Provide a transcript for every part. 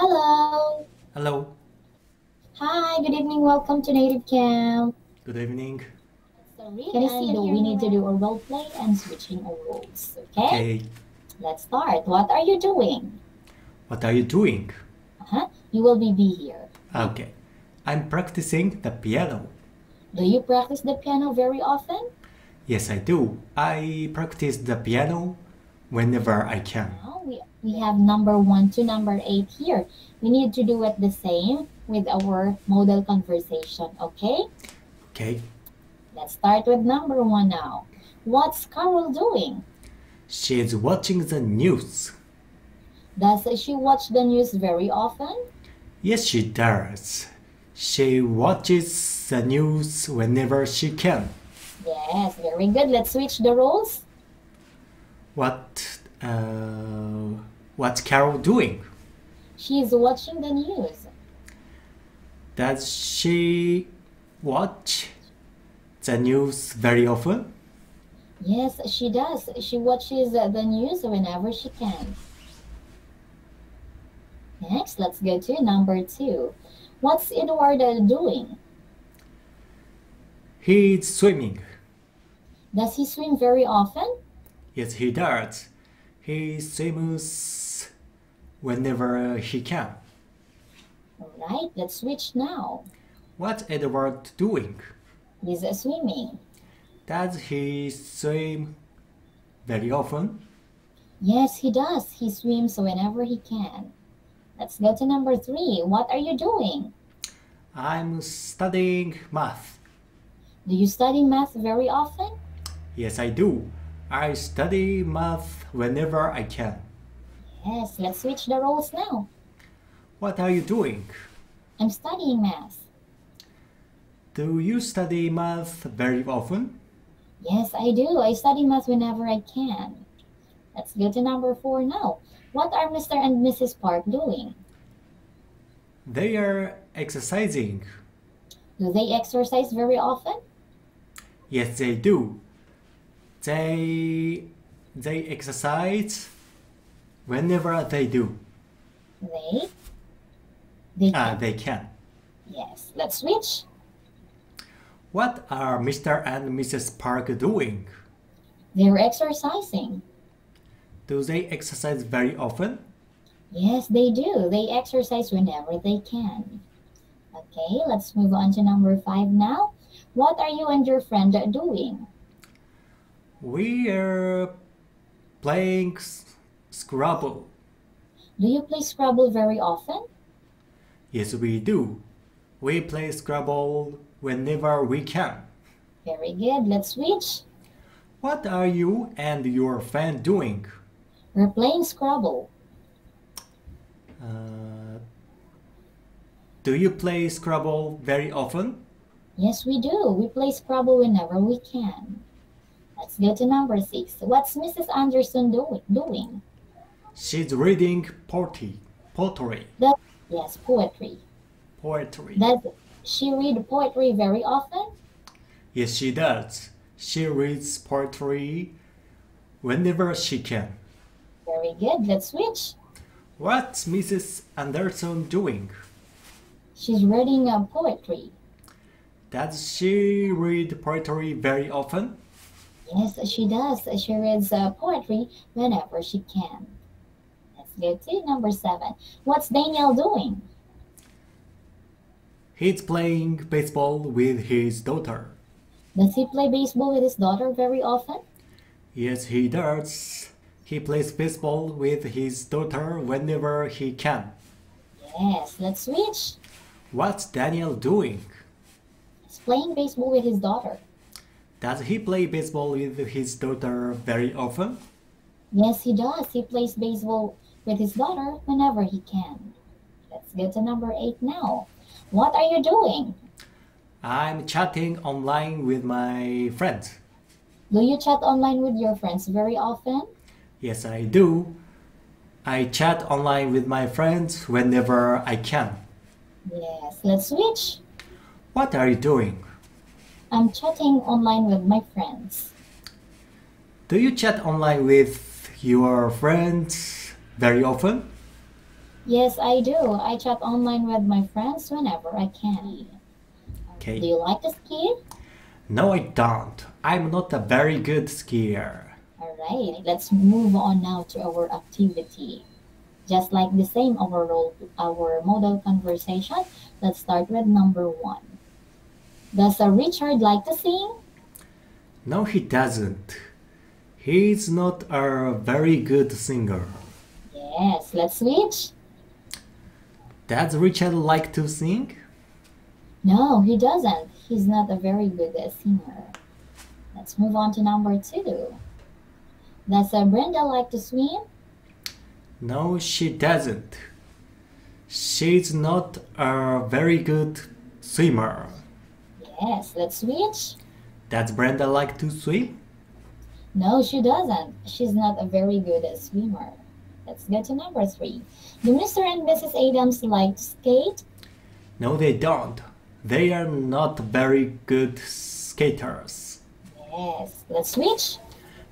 Hello. Hello. Hi, good evening. Welcome to Native Camp. Good evening. That is it. We need to do a role play and switching of roles. Okay? Let's start. What are you doing? What are you doing? You will be here. Okay. I'm practicing the piano. Do you practice the piano very often? Yes, I do. I practice the piano whenever I can. Now we have number 1 to number 8 here. We need to do it the same with our model conversation, okay? Okay. Let's start with number 1 now. What's Carol doing? She's watching the news. Does she watch the news very often? Yes, she does. She watches the news whenever she can. Yes, very good. Let's switch the roles. What's Carol doing? She's watching the news. Does she watch the news very often? Yes, she does. She watches the news whenever she can. Next, let's go to number 2. What's Eduardo doing? He's swimming. Does he swim very often? Yes, he does. He swims whenever he can. All right, let's switch now. What's Eduardo doing? He's swimming. Does he swim very often? Yes, he does. He swims whenever he can. Let's go to number 3. What are you doing? I'm studying math. Do you study math very often? Yes, I do. I study math whenever I can. Yes, let's switch the roles now. What are you doing? I'm studying math. Do you study math very often? Yes, I do. I study math whenever I can. Let's go to number 4 now. What are Mr. and Mrs. Park doing? They are exercising. Do they exercise very often? Yes, they do. They exercise whenever they do. They can. Yes, let's switch. What are Mr. and Mrs. Park doing? They're exercising. Do they exercise very often? Yes, they do. They exercise whenever they can. Okay, let's move on to number 5 now. What are you and your friend doing? We are playing Scrabble. Do you play Scrabble very often? Yes, we do. We play Scrabble whenever we can. Very good. Let's switch. What are you and your friend doing? We're playing Scrabble. Do you play Scrabble very often? Yes, we do. We play Scrabble whenever we can. Let's go to number 6. What's Mrs. Anderson doing? She's reading poetry. Yes, poetry. Poetry. Does she read poetry very often? Yes, she does. She reads poetry whenever she can. Very good. Let's switch. What's Mrs. Anderson doing? She's reading poetry. Does she read poetry very often? Yes, she does. She reads poetry whenever she can. Let's go to number 7. What's Daniel doing? He's playing baseball with his daughter. Does he play baseball with his daughter very often? Yes, he does. He plays baseball with his daughter whenever he can. Yes, let's switch. What's Daniel doing? He's playing baseball with his daughter. Does he play baseball with his daughter very often? Yes, he does. He plays baseball with his daughter whenever he can. Let's go to number 8 now. What are you doing? I'm chatting online with my friends. Do you chat online with your friends very often? Yes, I do. I chat online with my friends whenever I can. Yes, let's switch. What are you doing? I'm chatting online with my friends. Do you chat online with your friends very often? Yes, I do. I chat online with my friends whenever I can. Okay. Do you like to ski? No, I don't. I'm not a very good skier. Alright, let's move on now to our activity. Just like the same overall, our model conversation, let's start with number 1. Does Richard like to sing? No, he doesn't. He's not a very good singer. Yes, let's switch. Does Richard like to sing? No, he doesn't. He's not a very good singer. Let's move on to number 2. Does Brenda like to swim? No, she doesn't. She's not a very good swimmer. Yes, let's switch. Does Brenda like to swim? No, she doesn't. She's not a very good swimmer. Let's go to number 3. Do Mr. and Mrs. Adams like to skate? No, they don't. They are not very good skaters. Yes, let's switch.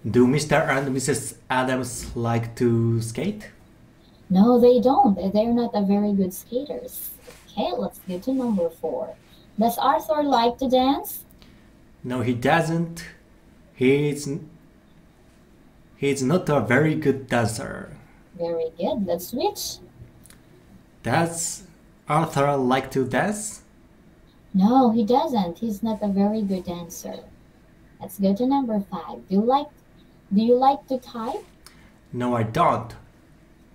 Do Mr. and Mrs. Adams like to skate? No, they don't. They're not a very good skaters. Okay, let's go to number 4. Does Arthur like to dance? No, he doesn't. He's not a very good dancer. Very good. Let's switch. Does Arthur like to dance? No, he doesn't. He's not a very good dancer. Let's go to number 5. Do you like to type? No, I don't.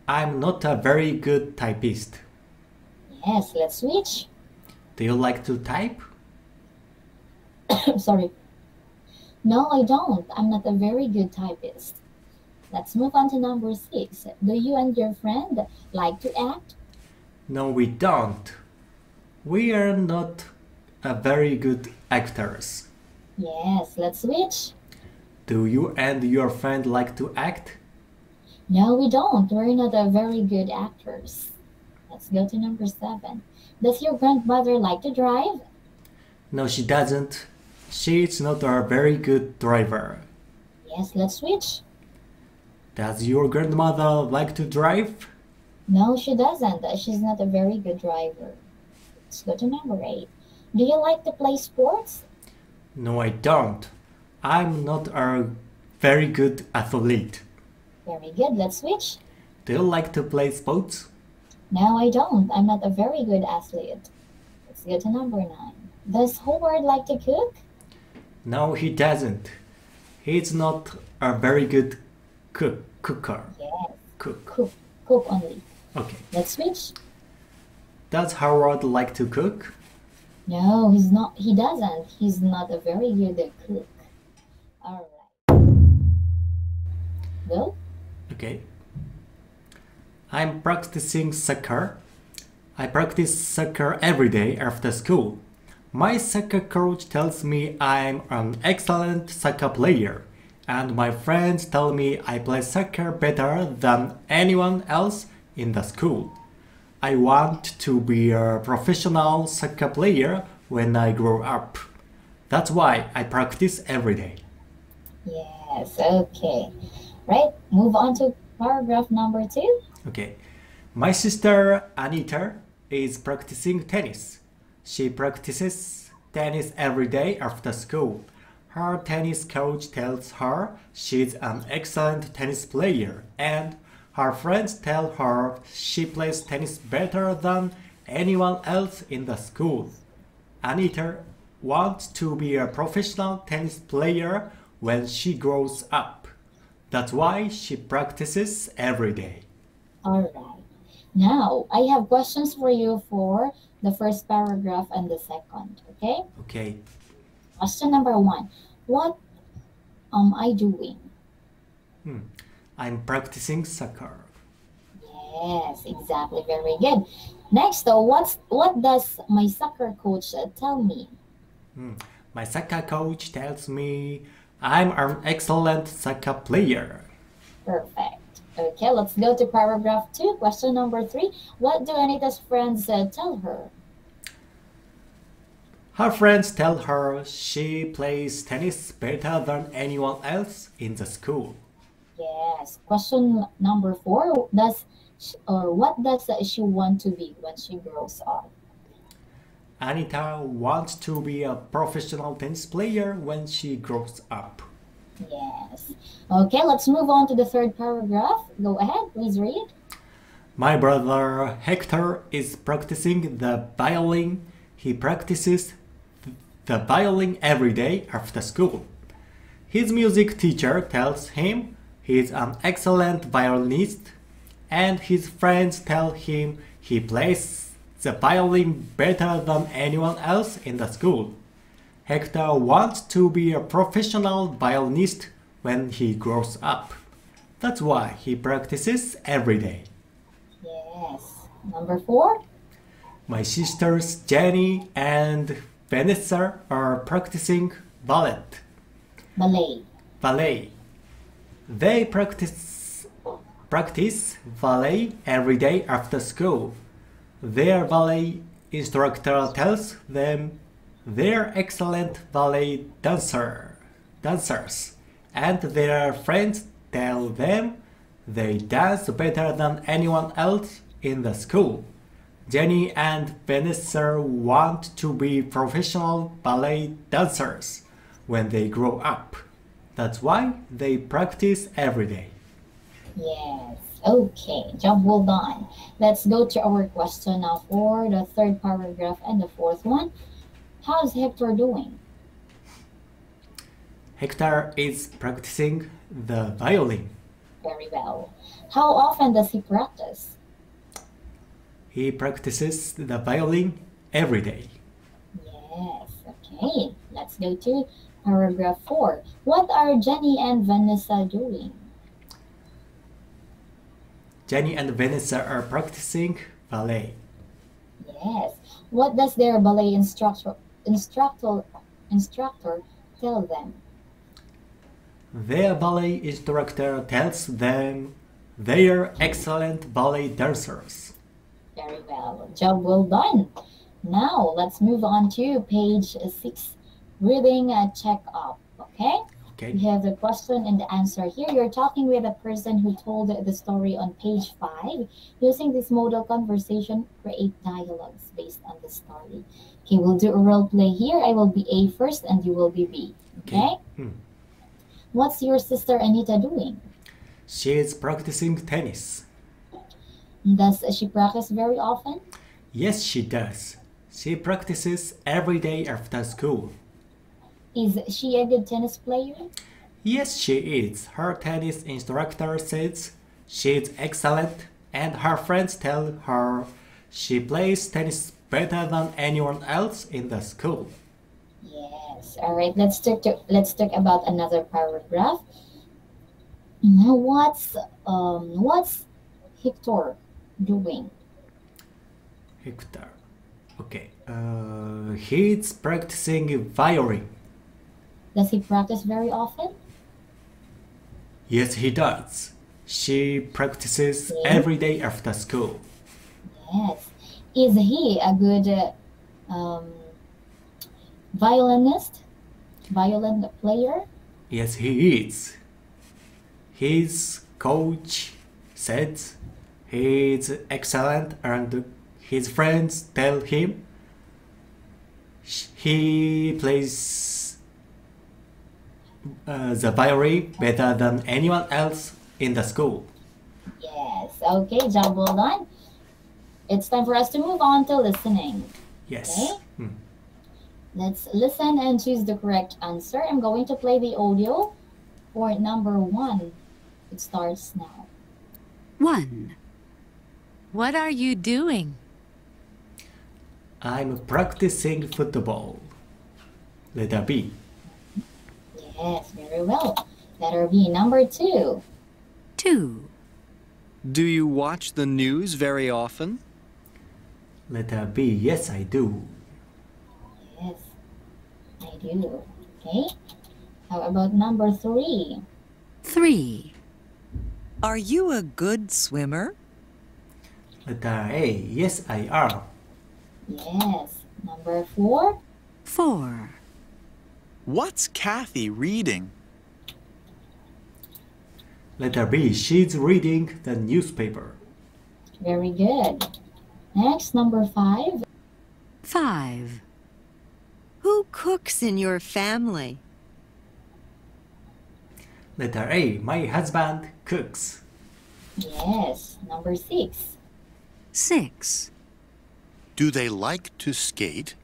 I'm not a very good typist. Yes, let's switch. Do you like to type? Sorry. No, I don't. I'm not a very good typist. Let's move on to number 6. Do you and your friend like to act? No, we don't. We are not a very good actors. Yes, let's switch. Do you and your friend like to act? No, we don't. We're not a very good actors. Let's go to number 7. Does your grandmother like to drive? No, she doesn't. She's not a very good driver. Yes, let's switch. Does your grandmother like to drive? No, she doesn't. She's not a very good driver. Let's go to number 8. Do you like to play sports? No, I don't. I'm not a very good athlete. Very good. Let's switch. Do you like to play sports? No, I don't. I'm not a very good athlete. Let's go to number 9. Does Howard like to cook? No, he doesn't. He's not a very good cooker. Yes. Cook only. Okay. Let's switch. Does Howard like to cook? No, he's not. He doesn't. He's not a very good cook. All right. Go. Okay. I'm practicing soccer. I practice soccer every day after school. My soccer coach tells me I'm an excellent soccer player, and my friends tell me I play soccer better than anyone else in the school. I want to be a professional soccer player when I grow up. That's why I practice every day. Yes, okay. Right, move on to paragraph number 2. Okay. My sister Anita is practicing tennis. She practices tennis every day after school. Her tennis coach tells her she's an excellent tennis player, and her friends tell her she plays tennis better than anyone else in the school. Anita wants to be a professional tennis player when she grows up. That's why she practices every day. All right. Now, I have questions for you for the first paragraph and the second, okay? Okay. Question number 1. What am I doing? I'm practicing soccer. Yes, exactly. Very good. Next, what does my soccer coach tell me? My soccer coach tells me I'm an excellent soccer player. Perfect. Okay, let's go to paragraph 2. Question number 3. What do Anita's friends tell her? Her friends tell her she plays tennis better than anyone else in the school. Yes. Question number 4. What does she want to be when she grows up? Anita wants to be a professional tennis player when she grows up. Yes. Okay, let's move on to the 3rd paragraph. Go ahead, please read. My brother Hector is practicing the violin. He practices the violin every day after school. His music teacher tells him he's an excellent violinist, and his friends tell him he plays the violin better than anyone else in the school. Hector wants to be a professional violinist when he grows up. That's why he practices every day. Yes. Number 4. My sisters Jenny and Vanessa are practicing ballet. They practice ballet every day after school. Their ballet instructor tells them they're excellent ballet dancers, and their friends tell them they dance better than anyone else in the school. Jenny and Vanessa want to be professional ballet dancers when they grow up. That's why they practice every day. Yes. Okay, job well done. Let's go to our question now for the 3rd paragraph and the 4th one. How's Hector doing? Hector is practicing the violin. Very well. How often does he practice? He practices the violin every day. Yes, okay. Let's go to paragraph 4. What are Jenny and Vanessa doing? Jenny and Vanessa are practicing ballet. Yes. What does their ballet instructor tell them? Their ballet instructor tells them they are excellent ballet dancers. Very well. Job well done. Now let's move on to page 6, reading a checkup. Okay? Okay. We have the question and the answer here. You're talking with a person who told the story on page 5. Using this modal conversation, create dialogues based on the story. Okay, we'll do a role play here. I will be A first and you will be B. Okay? What's your sister Anita doing? She is practicing tennis. Does she practice very often? Yes, she does. She practices every day after school. Is she a good tennis player? Yes, she is. Her tennis instructor says she's excellent, and her friends tell her she plays tennis better than anyone else in the school. Yes. All right. Let's talk about another paragraph. Now, what's Hector doing? Hector. Okay. He's practicing violin. Does he practice very often? Yes, he does. She practices every day after school. Yes. Is he a good violin player? Yes, he is. His coach said he's excellent, and his friends tell him he plays the violin better than anyone else in the school. Yes. Okay, job well done. It's time for us to move on to listening. Yes. Okay? Let's listen and choose the correct answer. I'm going to play the audio for number 1. It starts now. 1. What are you doing? I'm practicing football. Letter B. Yes, very well. Letter B. Number 2. 2. Do you watch the news very often? Letter B. Yes, I do. Yes, I do. Okay. How about number 3? 3. Are you a good swimmer? Letter A. Yes, I am. Yes. Number 4? 4. What's Kathy reading? Letter B. She's reading the newspaper. Very good. Next, number 5. 5. Who cooks in your family? Letter A. My husband cooks. Yes. Number 6. 6. Do they like to skate?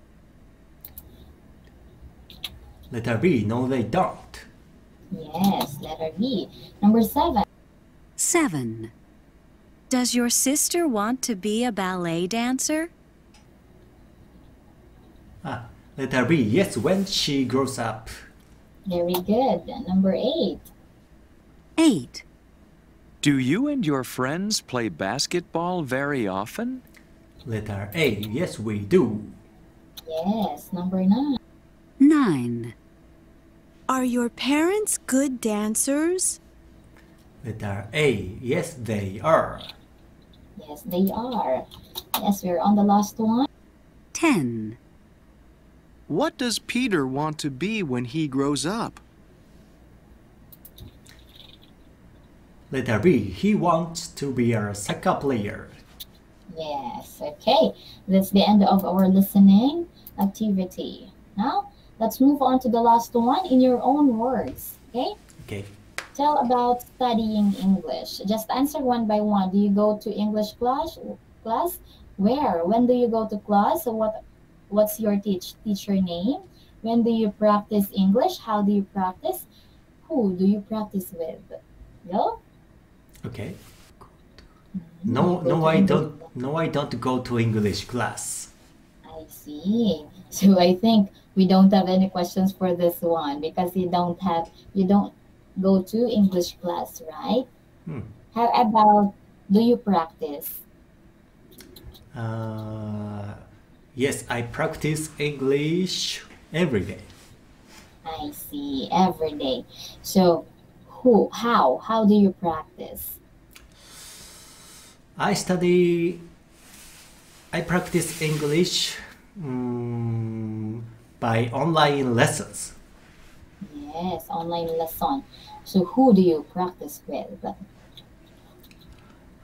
Letter B. No, they don't. Yes. Letter B. Number 7. 7. Does your sister want to be a ballet dancer? Letter B. Yes, when she grows up. Very good. Number 8. 8. Do you and your friends play basketball very often? Letter A. Yes, we do. Yes. Number 9. 9. Are your parents good dancers? Letter A. Yes, they are. Yes, they are. Yes, we're on the last one. 10. What does Peter want to be when he grows up? Letter B. He wants to be a soccer player. Yes, okay. That's the end of our listening activity. Now, let's move on to the last one in your own words, okay? Okay. Tell about studying English. Just answer one by one. Do you go to English class? Where? When do you go to class? What's your teacher name? When do you practice English? How do you practice? Who do you practice with? No? Okay. No, I don't go to English class. I see. So I think we don't have any questions for this one because you don't go to English class, right? How about do you practice? Yes, I practice English every day. I see, every day. So, how do you practice? I practice English by online lessons. Yes, online lesson. So, who do you practice with?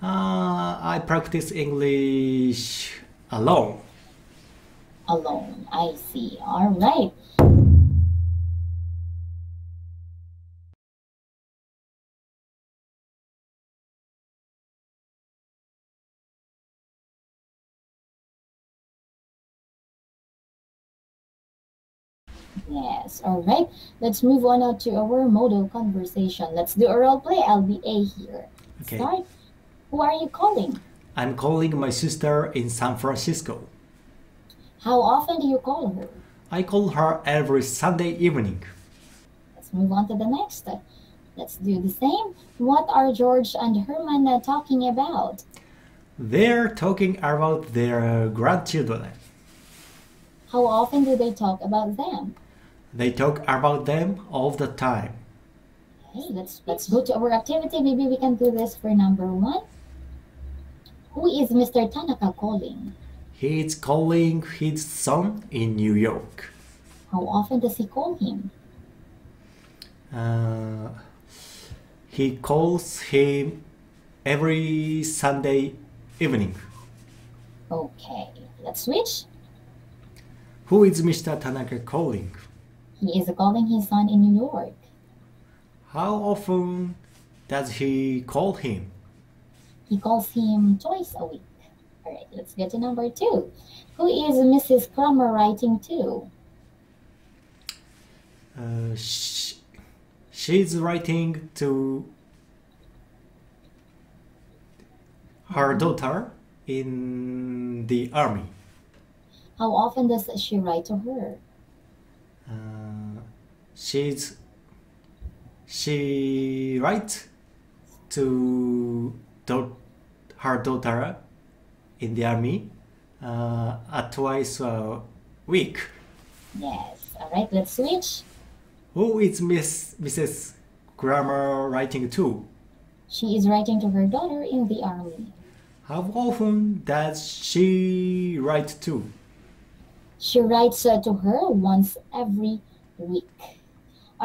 I practice English alone. Alone. I see. All right. Yes. All right. Let's move on now to our modal conversation. Let's do a role play. I'll be A here. Okay. Start. Who are you calling? I'm calling my sister in San Francisco. How often do you call her? I call her every Sunday evening. Let's move on to the next. Let's do the same. What are George and Herman talking about? They're talking about their grandchildren. How often do they talk about them? They talk about them all the time. Okay, let's go to our activity. Maybe we can do this for number 1. Who is Mr. Tanaka calling? He's calling his son in New York. How often does he call him? He calls him every Sunday evening. Okay, let's switch. Who is Mr. Tanaka calling? He is calling his son in New York. How often does he call him? He calls him twice a week. All right, let's get to number 2. Who is Mrs. Plummer writing to? She's writing to her daughter in the army. How often does she write to her? She writes to her daughter in the army twice a week. Yes. All right, let's switch. Who is Mrs. Grammer writing to? She is writing to her daughter in the army. How often does she write to? She writes to her once every week.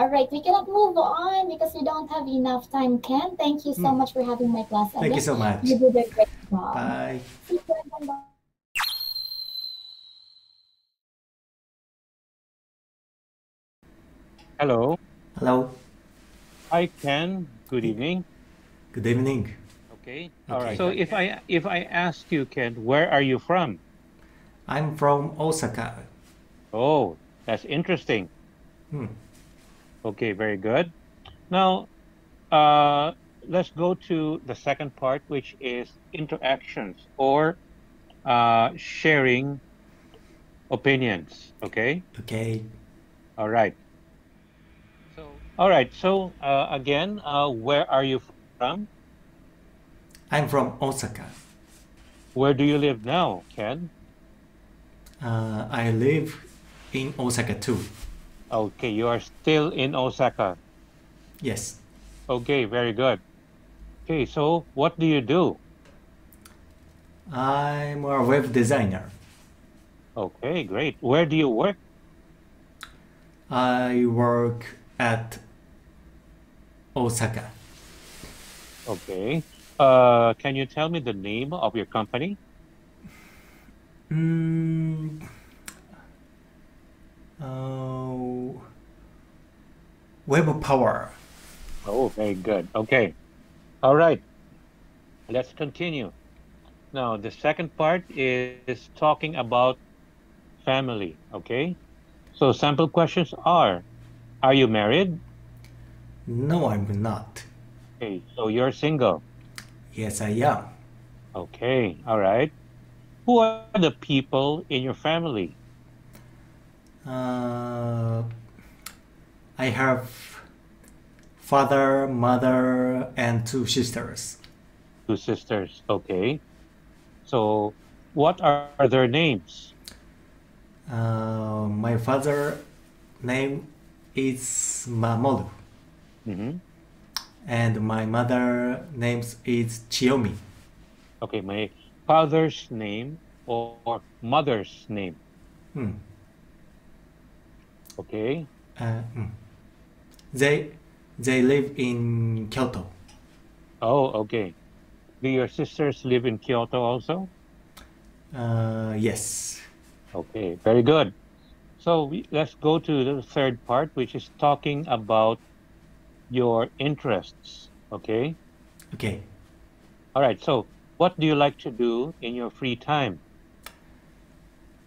All right, we cannot move on because we don't have enough time, Ken. Thank you so much for having my class. Thank you so much. You did a great job. Bye. Bye. Hello. Hello. Hi, Ken. Good evening. Good evening. Okay. All right. So if I ask you, Ken, where are you from? I'm from Osaka. Oh, that's interesting. Okay, very good. Now, let's go to the second part, which is interactions or sharing opinions. Okay? Okay. All right. So, all right. So, again, where are you from? I'm from Osaka. Where do you live now, Ken? I live in Osaka too. Okay, you are still in Osaka. Yes. Okay, very good. Okay, so what do you do? I'm a web designer. Okay, great. Where do you work? I work at Osaka. Okay. Can you tell me the name of your company? Web power. Oh, very good. Okay. All right. Let's continue. Now, the second part is talking about family. Okay. So sample questions are you married? No, I'm not. Okay. So you're single? Yes, I am. Okay. All right. Who are the people in your family? I have father, mother, and two sisters. Two sisters, okay. So what are their names? My father's name is Mamoru. And my mother's name is Chiyomi. Okay, my father's name or mother's name? Okay. They live in Kyoto. Oh, okay. Do your sisters live in Kyoto also? Yes. Okay, very good. So let's go to the third part, which is talking about your interests. Okay? Okay. All right, so what do you like to do in your free time?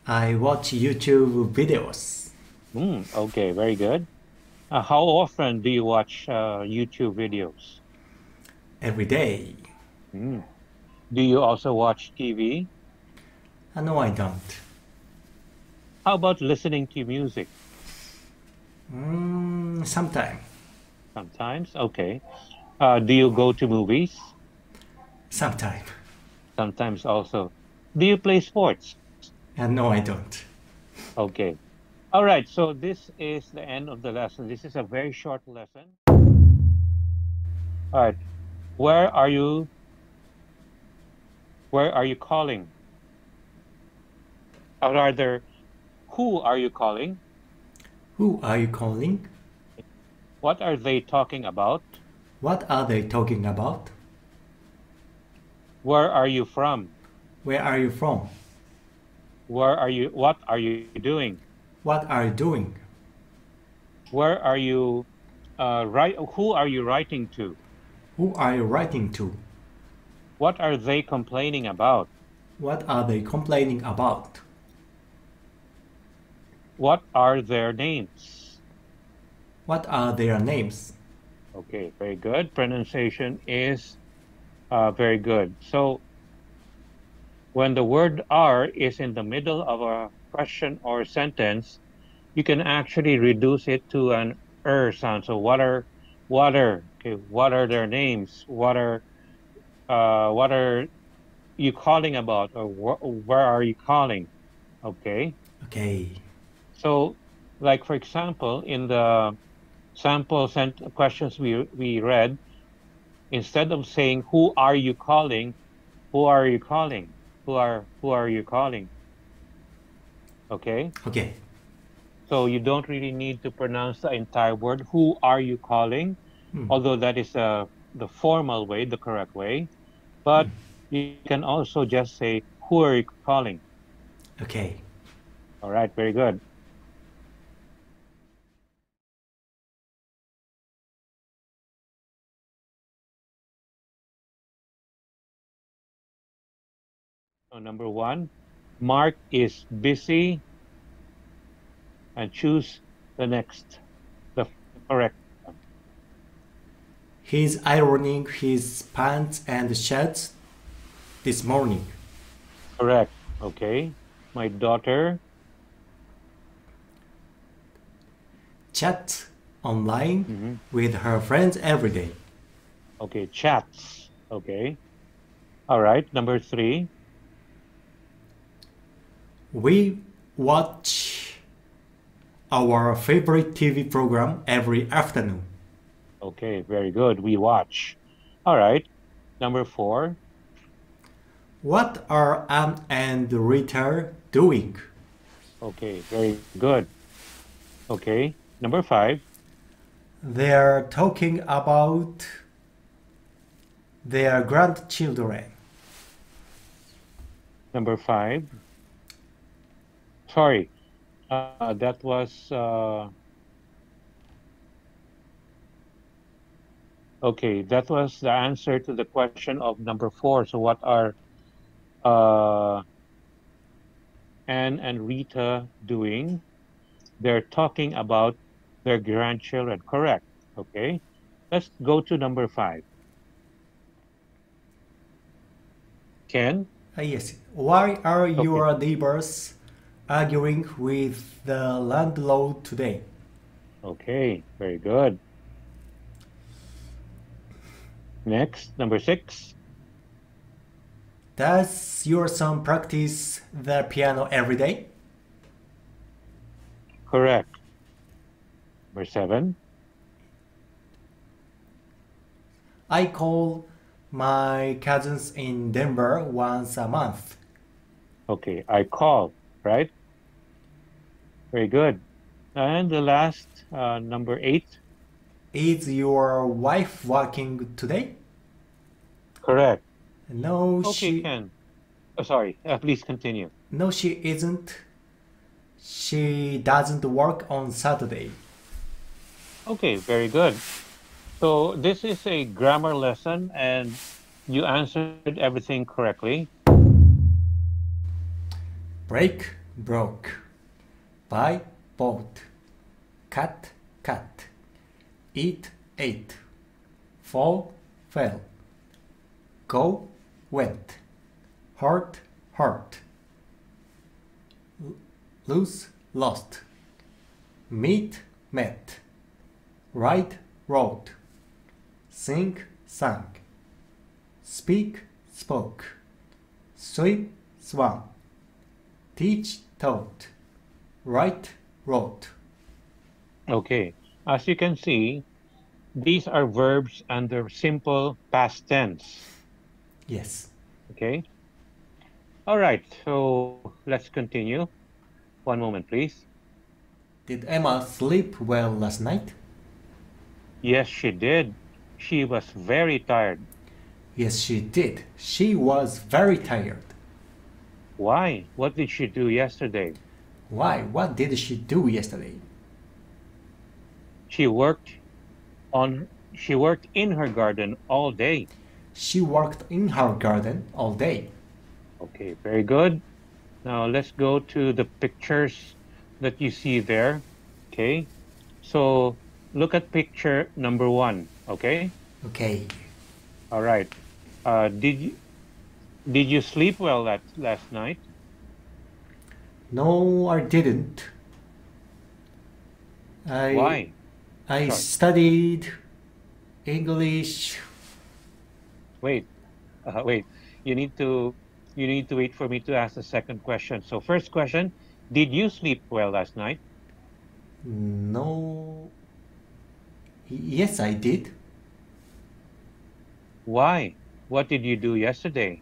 I watch YouTube videos. Okay, very good. How often do you watch YouTube videos? Every day. Do you also watch TV? No, I don't. How about listening to music? Sometimes. Sometimes? Okay. Do you go to movies? Sometimes. Sometimes also. Do you play sports? No, I don't. Okay. All right, so this is the end of the lesson. This is a very short lesson. All right, where are you calling? Or rather, who are you calling? Who are you calling? What are they talking about? What are they talking about? Where are you from? Where are you from? Where are you, what are you doing? What are you doing? Where are you, who are you writing to? Who are you writing to? What are they complaining about? What are they complaining about? What are their names? What are their names? Okay, very good. Pronunciation is very good. So when the word are is in the middle of a question or sentence, you can actually reduce it to an sound. So what are okay, what are their names? What are you calling about, or where are you calling? Okay. Okay. So, like for example, in the sample questions we read, instead of saying who are you calling, who are you calling? Who are you calling? Okay. Okay. So you don't really need to pronounce the entire word. Who are you calling? Although that is the formal way, the correct way. But you can also just say, who are you calling? Okay. All right, very good. So number one, Mark is busy and choose the next, the correct one. He's ironing his pants and shirts this morning. Correct. Okay. My daughter chat online with her friends every day. Okay, chats. Okay. All right, number three. We watch our favorite TV program every afternoon. Okay, very good. We watch. All right, number four. What are Ann and Rita doing? Okay, very good. Okay, number five. They're talking about their grandchildren. Number five. Sorry, that was... okay, that was the answer to the question of number four. So what are Anne and Rita doing? They're talking about their grandchildren. Correct. Okay. Let's go to number five. Ken? Yes. Why are your neighbors arguing with the landlord today? Okay. Very good. Next, number six. Does your son practice the piano every day? Correct. Number seven. I call my cousins in Denver once a month. Okay, I call, right? Very good. And the last, number eight. Is your wife working today? Correct. No, she... Okay, Ken. Oh, sorry, please continue. No, she isn't. She doesn't work on Saturday. Okay, very good. So this is a grammar lesson and you answered everything correctly. Break, broke. Buy, bought. Cut, cut. Eat, ate. Fall, fell. Go, went. Heart, heart. Lose, lost. Meet, met. Write, wrote. Sing, sang. Speak, spoke. Swim, swam. Teach, taught. Write, wrote. Okay, as you can see, these are verbs under simple past tense. Yes. Okay. All right, so let's continue. One moment, please. Did Emma sleep well last night? Yes, she did. She was very tired. Yes, she did. She was very tired. Why? What did she do yesterday? Why? What did she do yesterday? She worked in her garden all day. She worked in her garden all day. Okay, very good. Now let's go to the pictures that you see there. Okay, so look at picture number one. Okay. Okay. All right. Did you sleep well last night? No, I didn't. Why? I studied English. Wait, wait. You need to wait for me to ask the second question. So first question, did you sleep well last night? No. Yes, I did. Why? What did you do yesterday?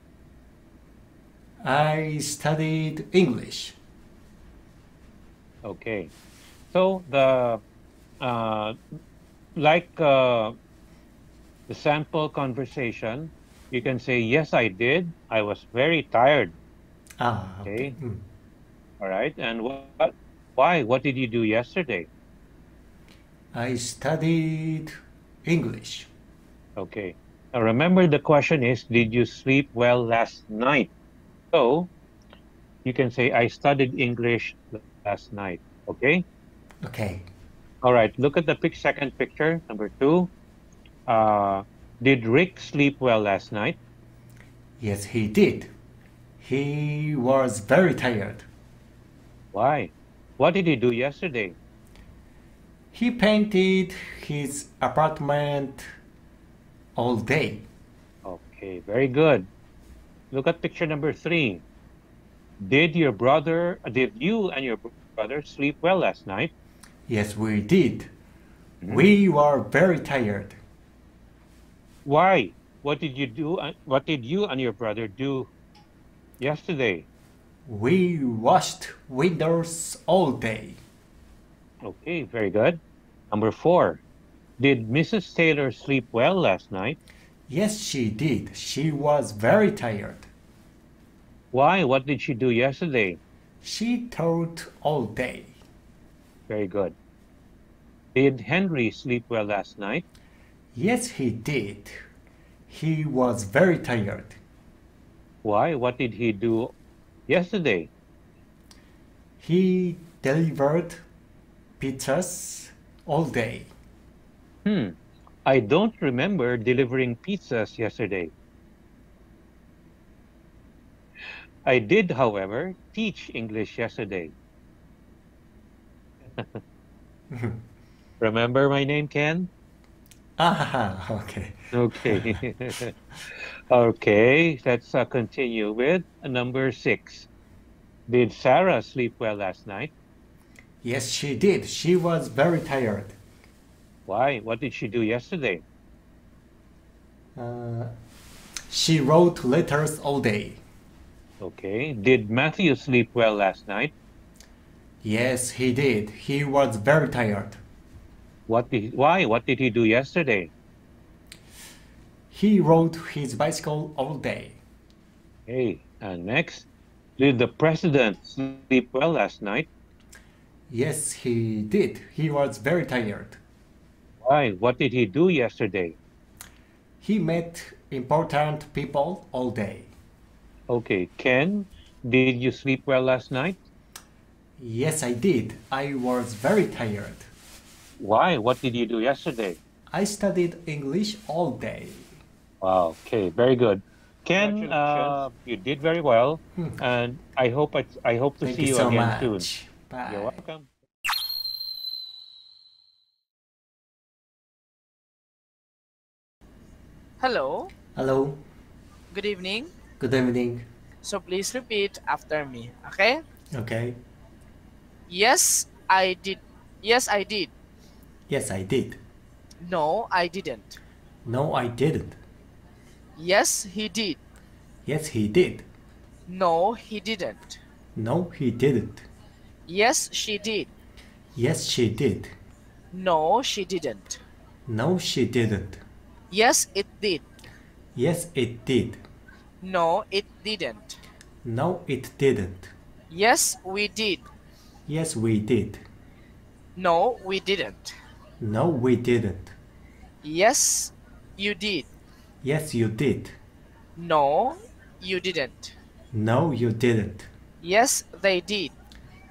I studied English. Okay. So the sample conversation, you can say, yes, I did. I was very tired. Ah, okay. Mm. All right. And why? What did you do yesterday? I studied English. Okay. Now remember, the question is, did you sleep well last night? So you can say, I studied English last night. Okay? Okay. All right. Look at the second picture, number 2. Did Rick sleep well last night? Yes, he did. He was very tired. Why? What did he do yesterday? He painted his apartment all day. Okay, very good. Look at picture number 3. Did you and your brother sleep well last night? Yes, we did. Mm-hmm. We were very tired. Why? What did you and your brother do yesterday? We washed windows all day. Okay, very good. Number 4. Did Mrs. Taylor sleep well last night? Yes, she did. She was very tired. Why? What did she do yesterday? She taught all day. Very good. Did Henry sleep well last night? Yes, he did. He was very tired. Why? What did he do yesterday? He delivered pizzas all day. I don't remember delivering pizzas yesterday. I did, however, teach English yesterday. Remember my name, Ken? Ah, okay. Okay. Okay, let's continue with number 6. Did Sarah sleep well last night? Yes, she did. She was very tired. Why? What did she do yesterday? She wrote letters all day. Okay. Did Matthew sleep well last night? Yes, he did. He was very tired. Why? What did he do yesterday? He rode his bicycle all day. Okay. And next, did the president sleep well last night? Yes, he did. He was very tired. Why? What did he do yesterday? He met important people all day. Okay. Ken, did you sleep well last night? Yes, I did. I was very tired. Why? What did you do yesterday? I studied English all day. Wow. Okay. Very good. Ken, you did very well. And I hope to see you again soon. Bye. You're welcome. Hello. Hello. Good evening. Good evening. So please repeat after me, okay? Okay. Yes, I did. Yes, I did. Yes, I did. No, I didn't. No, I didn't. Yes, he did. Yes, he did. No, he didn't. No, he didn't. Yes, she did. Yes, she did. No, she didn't. No, she didn't. Yes, it did. Yes, it did. No, it didn't. No, it didn't. Yes, we did. Yes, we did. No, we didn't. No, we didn't. Yes, you did. Yes, you did. No, you didn't. No, you didn't. Yes, they did.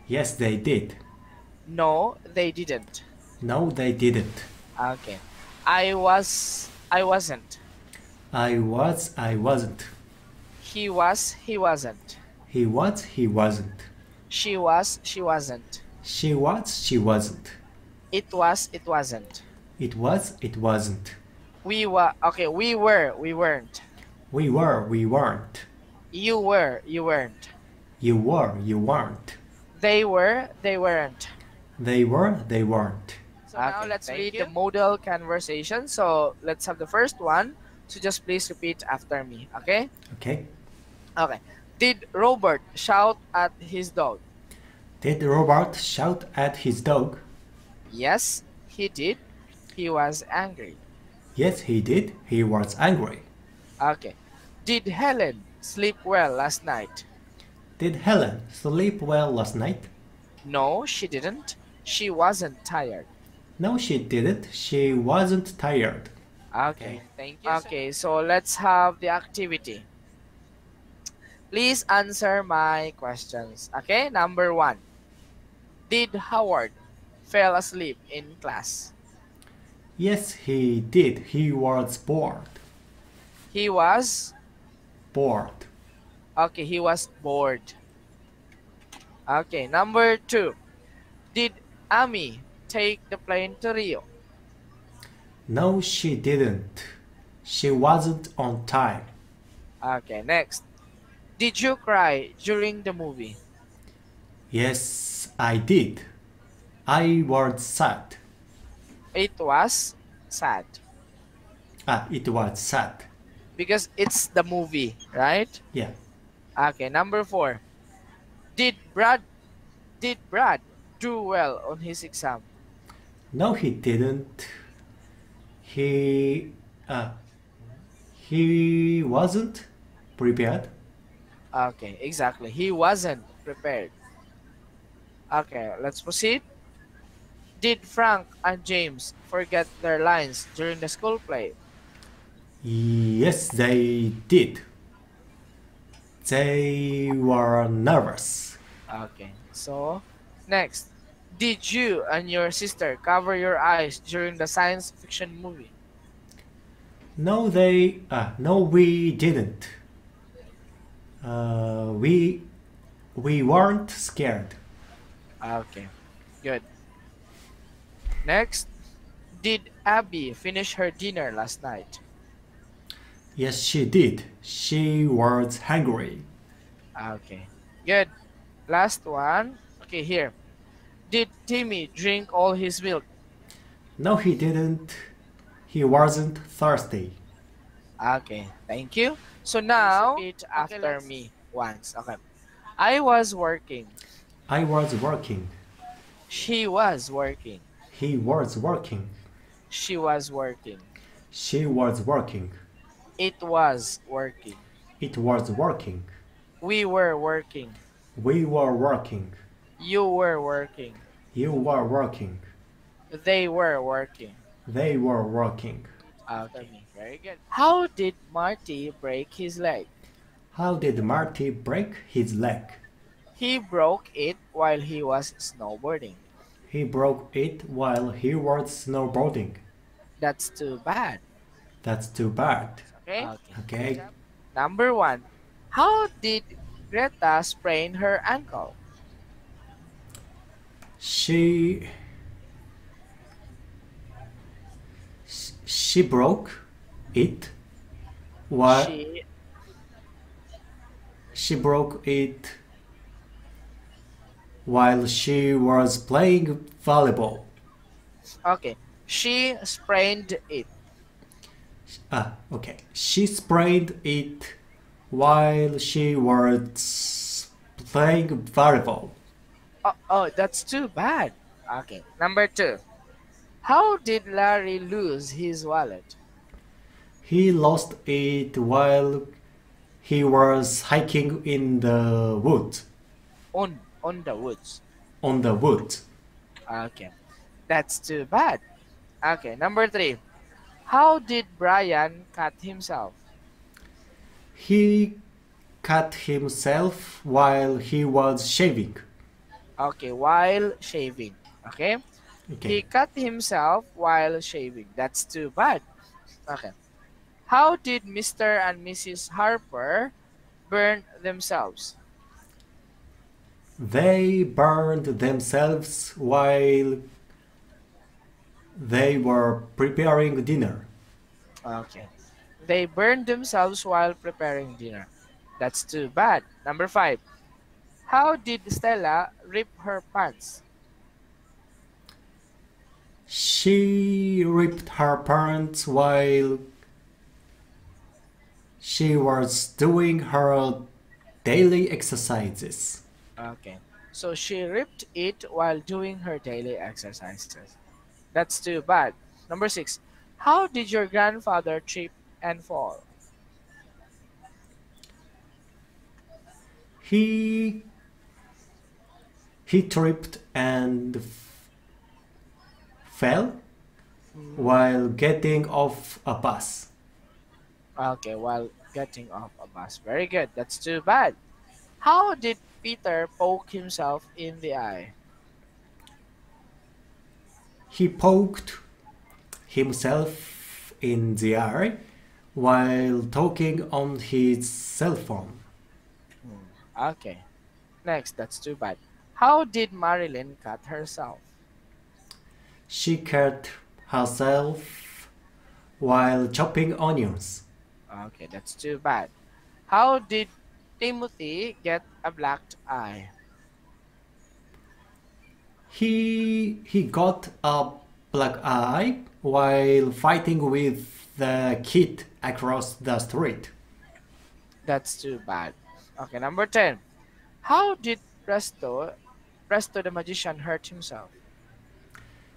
Yes, they did. No, they didn't. No, they didn't. Okay. I wasn't. I wasn't. He wasn't. He wasn't. She wasn't. She wasn't. It wasn't. It wasn't. We weren't. We weren't. You weren't. You weren't. They weren't. They weren't. So okay, now let's read the modal conversation. So let's have the first one. So just please repeat after me, okay? Okay. Okay. Did Robert shout at his dog? Did Robert shout at his dog? Yes, he did. He was angry. Yes, he did. He was angry. Okay. Did Helen sleep well last night? Did Helen sleep well last night? No, she didn't. She wasn't tired. No, she didn't. She wasn't tired. Okay, thank you. Okay, so let's have the activity. Please answer my questions. Okay, number one. Did Howard fall asleep in class? Yes, he did. He was bored. He was? Bored. Okay, he was bored. Okay, number two. Did Amy take the plane to Rio? No, she didn't. She wasn't on time. Okay, next. Did you cry during the movie? Yes, I did. I was sad. It was sad. Ah, it was sad. Because it's the movie, right? Yeah. Okay, number four. Did Brad do well on his exam? No, he didn't. He wasn't prepared. Okay, exactly. He wasn't prepared. Okay, let's proceed. Did Frank and James forget their lines during the school play? Yes, they did. They were nervous. Okay, so next. Did you and your sister cover your eyes during the science fiction movie? No, we didn't. We weren't scared. Okay, good. Next, did Abby finish her dinner last night? Yes, she did. She was hungry. Okay, good. Last one. Okay, here. Did Timmy drink all his milk? No, he didn't. He wasn't thirsty. Okay, thank you. So now, repeat after me once. Okay. I was working. I was working. She was working. He was working. She was working. She was working. It was working. It was working. We were working. We were working. You were working. You were working. They were working. They were working. Okay, very good. How did Marty break his leg? How did Marty break his leg? He broke it while he was snowboarding. He broke it while he was snowboarding. That's too bad. That's too bad. Okay. Okay. Number one. How did Greta sprain her ankle? She broke it while she broke it while she was playing volleyball. Okay, she sprained it. Okay, she sprained it while she was playing volleyball. Oh, that's too bad. Okay, number two. How did Larry lose his wallet? He lost it while he was hiking in the woods. On the woods. On the woods. Okay, that's too bad. Okay, number three. How did Brian cut himself? He cut himself while he was shaving. Okay, while shaving. Okay? Okay. He cut himself while shaving. That's too bad. Okay. How did Mr. and Mrs. Harper burn themselves? They burned themselves while they were preparing dinner. Okay. They burned themselves while preparing dinner. That's too bad. Number five. How did Stella rip her pants? She ripped her pants while she was doing her daily exercises. Okay. so she ripped it while doing her daily exercises. That's too bad. Number 6. How did your grandfather trip and fall? He tripped and fell while getting off a bus. Okay, while getting off a bus. Very good. That's too bad. How did Peter poke himself in the eye? He poked himself in the eye while talking on his cell phone. Okay. Next, that's too bad. How did Marilyn cut herself? She cut herself while chopping onions. Okay, that's too bad. How did Timothy get a black eye? He got a black eye while fighting with the kid across the street. That's too bad. Okay, number 10. How did Presto the magician hurt himself?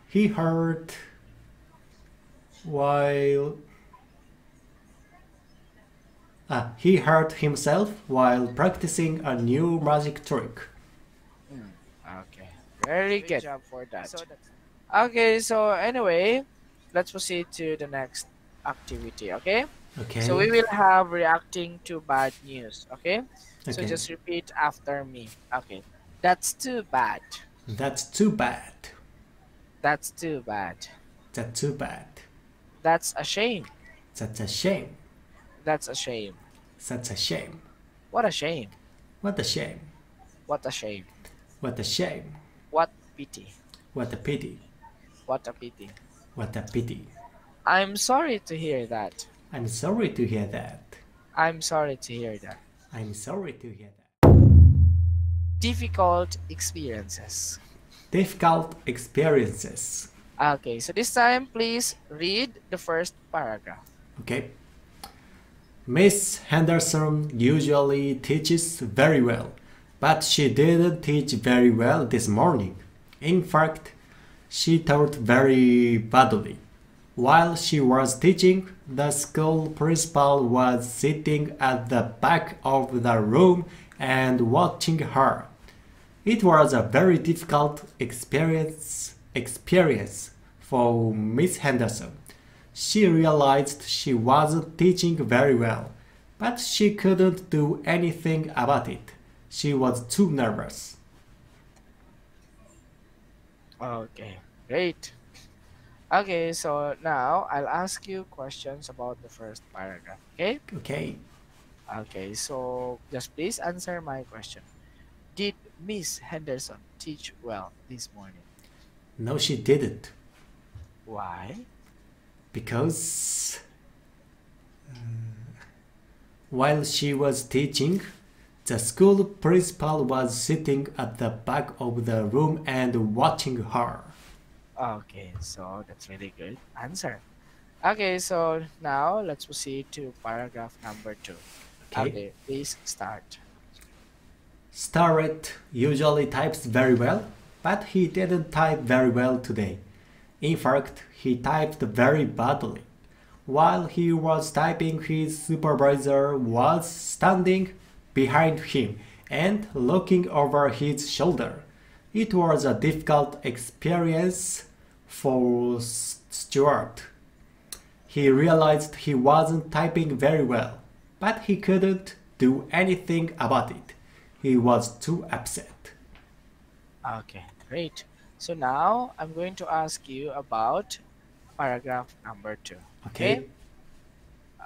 He hurt himself while practicing a new magic trick. Okay, very good. Good job for that. So okay, so anyway, let's proceed to the next activity, okay? Okay. So we will have reacting to bad news, okay? Okay. So just repeat after me. Okay. That's too bad. That's too bad. That's too bad. That's too bad. That's a shame. That's a shame. That's a shame. That's a shame. What a shame. What a shame. What a shame. What a shame. What pity. What a pity. What a pity. What a pity. I'm sorry to hear that. I'm sorry to hear that. I'm sorry to hear that. I'm sorry to hear that. Difficult experiences. Difficult experiences. Okay, so this time please read the first paragraph. Okay. Miss Henderson usually teaches very well, but she didn't teach very well this morning. In fact, she taught very badly. While she was teaching, the school principal was sitting at the back of the room and watching her. It was a very difficult experience for Miss Henderson. She realized she wasn't teaching very well, but she couldn't do anything about it. She was too nervous. Okay, great. Okay, so now I'll ask you questions about the first paragraph, okay? Okay. Okay, so just please answer my question. Did Miss Henderson teach well this morning? No, she didn't. Why? Because while she was teaching, the school principal was sitting at the back of the room and watching her. Okay, so that's really good answer. Okay, so now let's proceed to paragraph number 2. Okay, please start. Starrett usually types very well, but he didn't type very well today. In fact, he typed very badly. While he was typing, his supervisor was standing behind him and looking over his shoulder. It was a difficult experience for Stuart. He realized he wasn't typing very well, but he couldn't do anything about it. He was too upset. Okay, great. So now I'm going to ask you about paragraph number 2. Okay.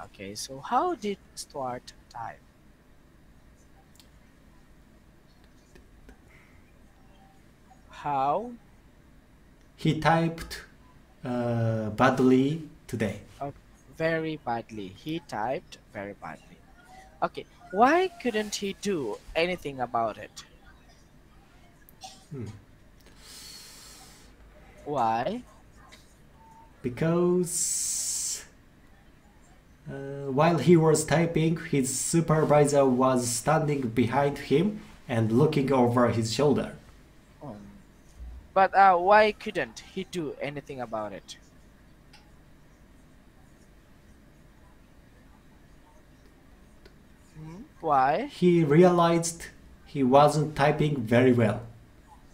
Okay, so how did Stuart type? How? He typed badly today. Very badly. He typed very badly. Okay, why couldn't he do anything about it? Why? Because while he was typing, his supervisor was standing behind him and looking over his shoulder. But why couldn't he do anything about it? Why? He realized he wasn't typing very well.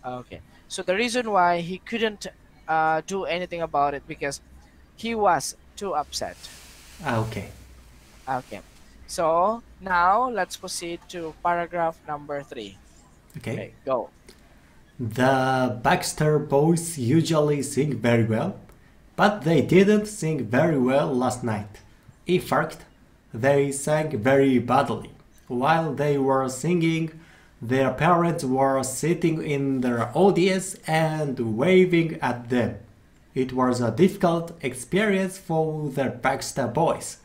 Okay. So the reason why he couldn't do anything about it because he was too upset. Okay. Okay. So now let's proceed to paragraph number 3. Okay. Okay, go. The Baxter boys usually sing very well, but they didn't sing very well last night. In fact, they sang very badly. While they were singing, their parents were sitting in their audience and waving at them. It was a difficult experience for the Baxter boys.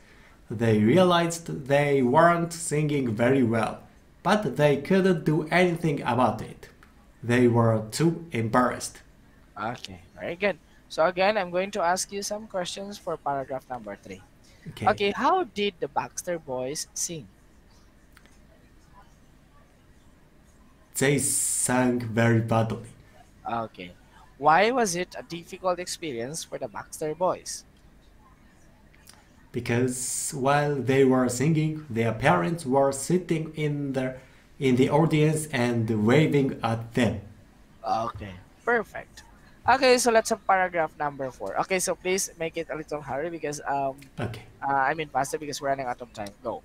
They realized they weren't singing very well, but they couldn't do anything about it. They were too embarrassed. Okay, very good. So again, I'm going to ask you some questions for paragraph number 3. Okay. Okay, how did the Baxter boys sing? They sang very badly. Okay. Why was it a difficult experience for the Baxter boys? Because while they were singing, their parents were sitting in the audience and waving at them. Okay, perfect. Okay, so let's have paragraph number 4. Okay, so please make it a little hurry because faster because we're running out of time. Go.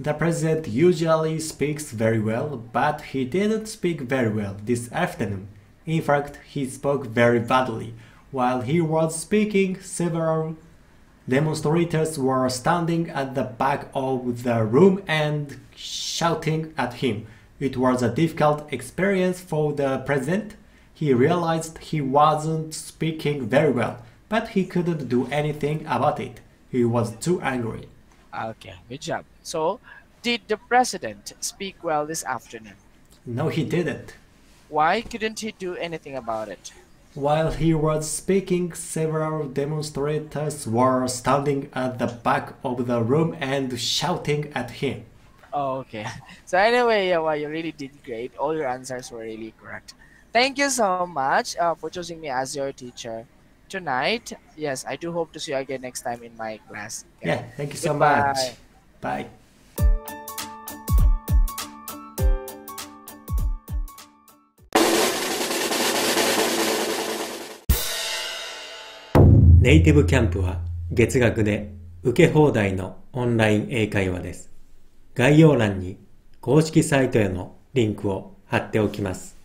The president usually speaks very well, but he didn't speak very well this afternoon. In fact, he spoke very badly. While he was speaking, several demonstrators were standing at the back of the room and shouting at him. It was a difficult experience for the president. He realized he wasn't speaking very well, but he couldn't do anything about it. He was too angry. Okay, good job. So, did the president speak well this afternoon? No, he didn't. Why couldn't he do anything about it? While he was speaking, several demonstrators were standing at the back of the room and shouting at him. Oh, okay. So anyway, Yawa, you really did great. All your answers were really correct. Thank you so much for choosing me as your teacher tonight. Yes, I do hope to see you again next time in my class. Okay? Yeah, thank you. Goodbye. So much. Bye.ネイティブキャンプは月額で受け放題のオンライン英会話です。概要欄に公式サイトへのリンクを貼っておきます。